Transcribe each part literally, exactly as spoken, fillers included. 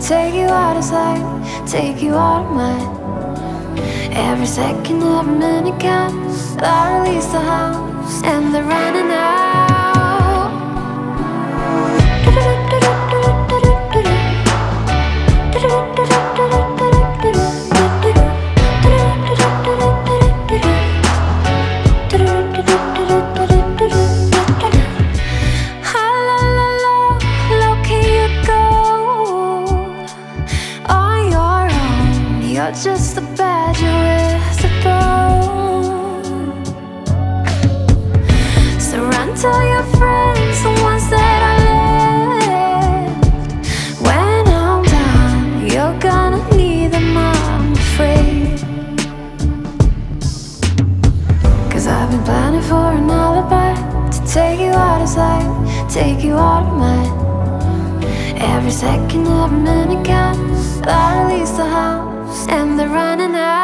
Take you out of sight, take you out of mind. Every second, every minute counts. I release the house and they're running out. Just the bad you're with the bone. Surrender your friends, the ones that I left. When I'm down, you're gonna need them, I'm afraid. Cause I've been planning for an alibi to take you out of sight, take you out of mind. Every second, every minute counts. I release the house and they're running out.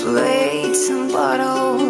Plate and bottle